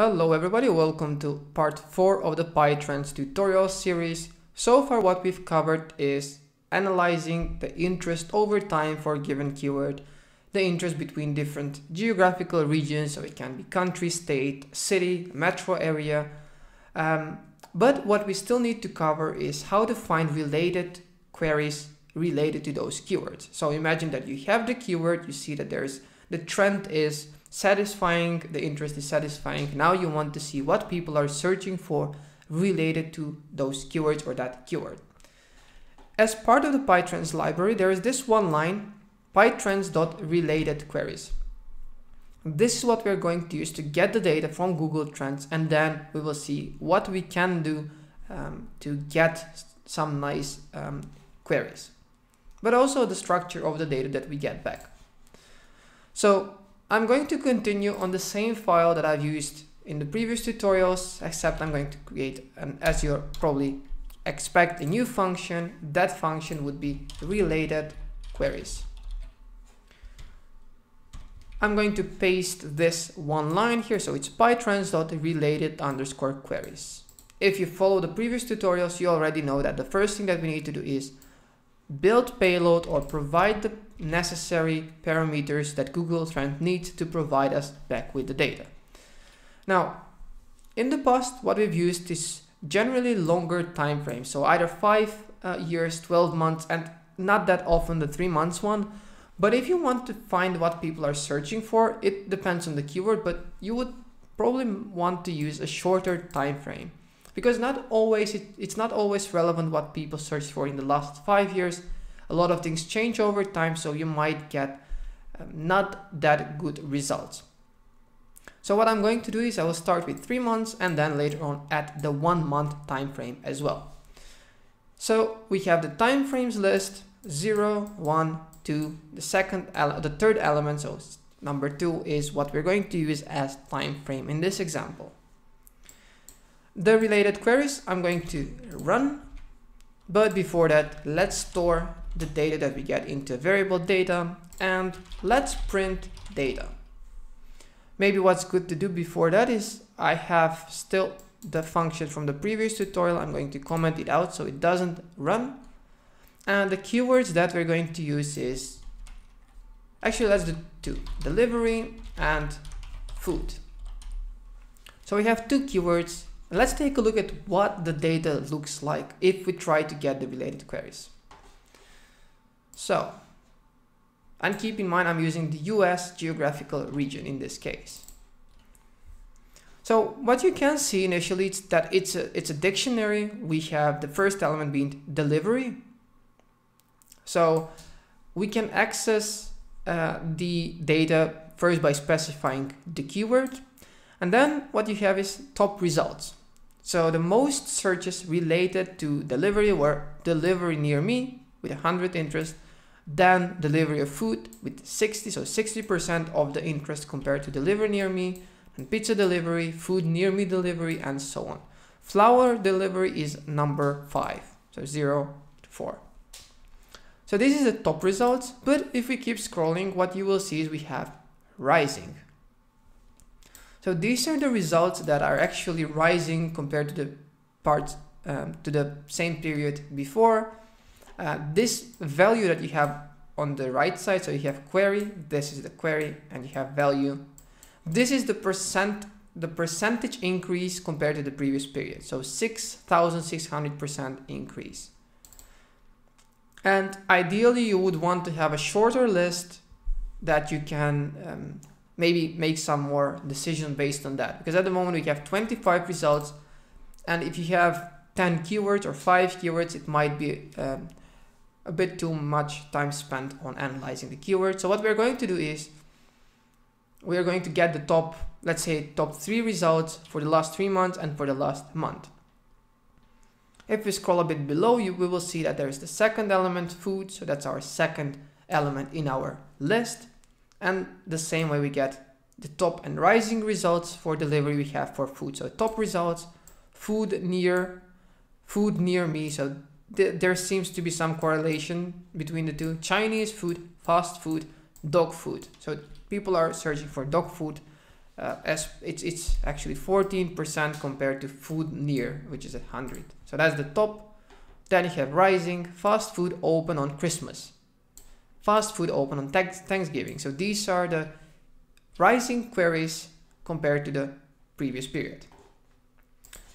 Hello everybody, welcome to part 4 of the PyTrends tutorial series. So far what we've covered is analyzing the interest over time for a given keyword, the interest between different geographical regions, so it can be country, state, city, metro area. But what we still need to cover is how to find related queries related to those keywords. So imagine that you have the keyword, you see that there's the trend is satisfying, the interest is satisfying. Now you want to see what people are searching for related to those keywords or that keyword. As part of the PyTrends library, there is this one line, pytrends.relatedqueries. This is what we're going to use to get the data from Google Trends, and then we will see what we can do to get some nice queries, but also the structure of the data that we get back. So I'm going to continue on the same file that I've used in the previous tutorials, except I'm going to create, as you probably expect, a new function. That function would be related queries. I'm going to paste this one line here, so it's pytrends.related_queries. If you follow the previous tutorials, you already know that the first thing that we need to do is build payload or provide the necessary parameters that Google Trends needs to provide us back with the data. Now, in the past, what we've used is generally longer time frames, so either 5 years, 12 months, and not that often the 3 months one. But if you want to find what people are searching for, it depends on the keyword, but you would probably want to use a shorter time frame, because it's not always relevant what people search for in the last 5 years. A lot of things change over time, so you might get not that good results. So what I'm going to do is I will start with 3 months and then later on at the 1 month time frame as well. So we have the time frames list 0, 1, 2. The third element, so number 2, is what we're going to use as time frame in this example. The related queries I'm going to run, but before that, let's store the data that we get into variable data, and let's print data. Maybe what's good to do before that is I have still the function from the previous tutorial. I'm going to comment it out so it doesn't run, and the keywords that we're going to use is, actually let's do 2, delivery and food. So we have 2 keywords. Let's take a look at what the data looks like if we try to get the related queries. So, and keep in mind I'm using the US geographical region in this case. So what you can see initially is that it's a dictionary. We have the first element being delivery. So we can access the data first by specifying the keyword, and then what you have is top results. So the most searches related to delivery were delivery near me with 100 interest, then delivery of food with 60, so 60% of the interest compared to delivery near me, and pizza delivery, food near me delivery, and so on. Flower delivery is number 5, so 0 to 4. So this is the top results, but if we keep scrolling, what you will see is we have rising. So these are the results that are actually rising compared to the parts to the same period before. This value that you have on the right side, so you have query, this is the query, and you have value. This is the percentage increase compared to the previous period, so 6,600% increase. And ideally, you would want to have a shorter list that you can maybe make some more decision based on that, because at the moment we have 25 results, and if you have 10 keywords or 5 keywords, it might be a bit too much time spent on analyzing the keywords. So what we're going to do is we're going to get the top, let's say top 3 results for the last 3 months and for the last month. If we scroll a bit below, we will see that there is the second element, food, so that's our second element in our list. And the same way we get the top and rising results for delivery, we have for food. So top results, food near me. So there seems to be some correlation between the two. Chinese food, fast food, dog food. So people are searching for dog food as it's actually 14% compared to food near, which is 100. So that's the top. Then you have rising, fast food open on Christmas, fast food open on Thanksgiving. So these are the rising queries compared to the previous period.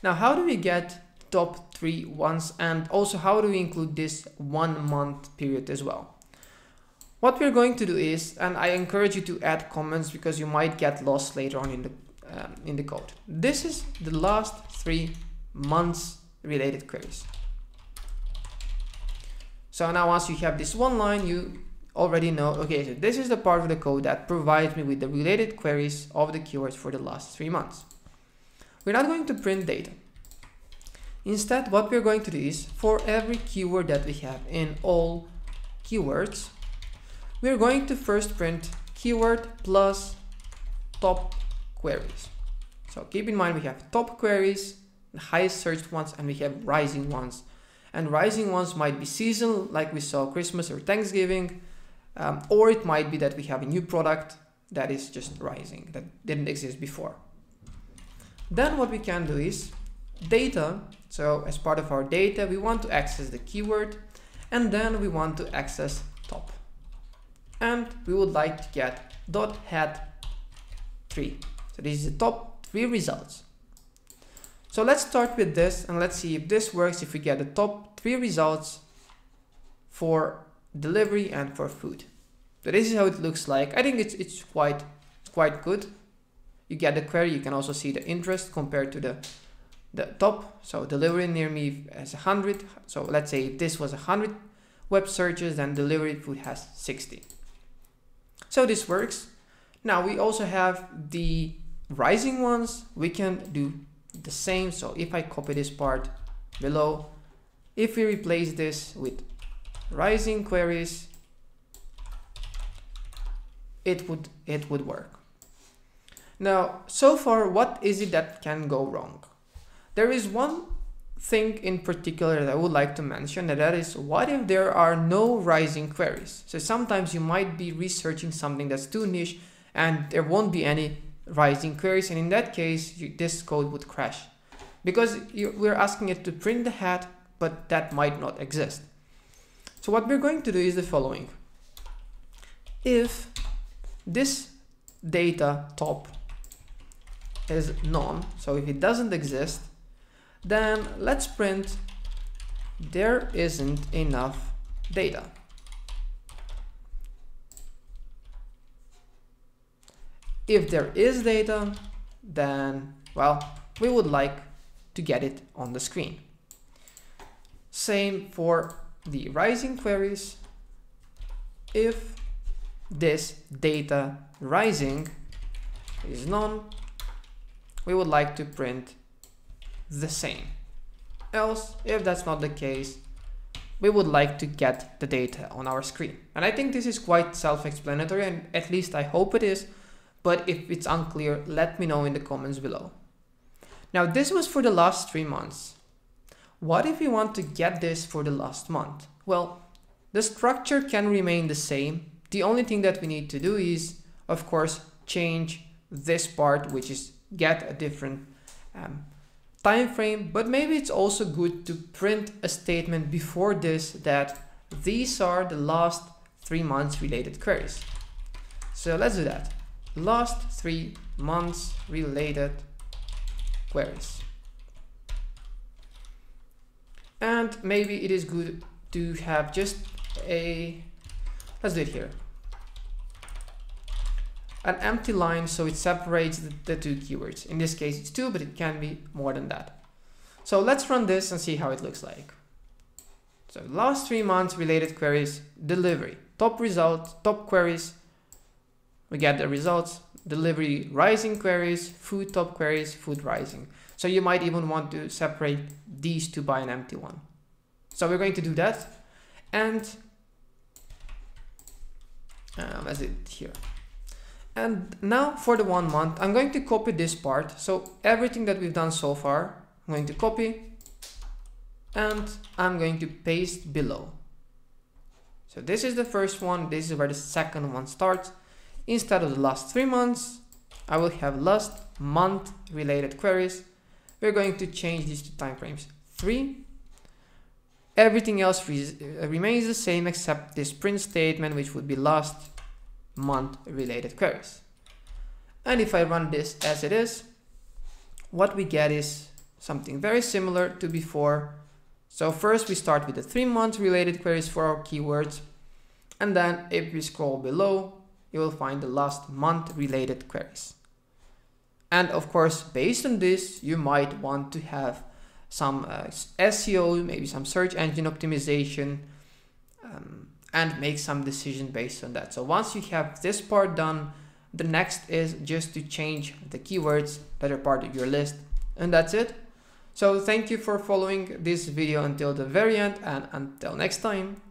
Now, how do we get top 3 ones, and also how do we include this 1 month period as well? What we're going to do is, and I encourage you to add comments because you might get lost later on in the code. This is the last 3 months related queries. So now once you have this one line, you already know, okay, so this is the part of the code that provides me with the related queries of the keywords for the last 3 months. We're not going to print data. Instead, what we're going to do is, for every keyword that we have in all keywords, we're going to first print keyword plus top queries. So keep in mind, we have top queries, the highest searched ones, and we have rising ones. And rising ones might be seasonal, like we saw Christmas or Thanksgiving, or it might be that we have a new product that is just rising, that didn't exist before. Then what we can do is data. So as part of our data, we want to access the keyword, and then we want to access top. And we would like to get .hat3. So this is the top 3 results. So let's start with this and let's see if this works, if we get the top 3 results for delivery and for food. So this is how it looks like. I think it's quite good. You get the query, you can also see the interest compared to the top. So delivery near me has 100. So let's say if this was 100 web searches, then delivery food has 60. So this works. Now we also have the rising ones. We can do the same. So if I copy this part below, if we replace this with rising queries, it would work. Now, so far, what is it that can go wrong? There is one thing in particular that I would like to mention, and that is, what if there are no rising queries? So sometimes you might be researching something that's too niche and there won't be any rising queries, and in that case this code would crash because we're asking it to print the hat, but that might not exist. So what we're going to do is the following. If this data top is none, so if it doesn't exist, then let's print there isn't enough data. If there is data, then, well, we would like to get it on the screen. Same for the rising queries. If this data rising is none, we would like to print the same. Else, if that's not the case, we would like to get the data on our screen. And I think this is quite self-explanatory, and at least I hope it is, but if it's unclear, let me know in the comments below. Now, this was for the last 3 months. What if we want to get this for the last month? Well, the structure can remain the same. The only thing that we need to do is, of course, change this part, which is get a different time frame, but maybe it's also good to print a statement before this that these are the last 3 months related queries. So let's do that. Last 3 months related queries. And maybe it is good to have just a, let's do it here, an empty line, so it separates the 2 keywords. In this case, it's 2, but it can be more than that. So let's run this and see how it looks like. So last 3 months related queries, delivery, top results, top queries. We get the results, delivery, rising queries, food, top queries, food, rising. So you might even want to separate these 2 by an empty one. So we're going to do that. And as it here. And now for the 1 month, I'm going to copy this part. So everything that we've done so far, I'm going to copy and I'm going to paste below. So this is the first one. This is where the second one starts. Instead of the last 3 months, I will have last month related queries. We're going to change these to timeframes 3. Everything else remains the same except this print statement, which would be last month related queries. And if I run this as it is, what we get is something very similar to before. So first we start with the 3 month related queries for our keywords. And then if we scroll below, you will find the last month related queries. And of course, based on this, you might want to have some SEO, maybe some search engine optimization, and make some decision based on that. So once you have this part done, the next is just to change the keywords that are part of your list, and that's it. So thank you for following this video until the very end, and until next time.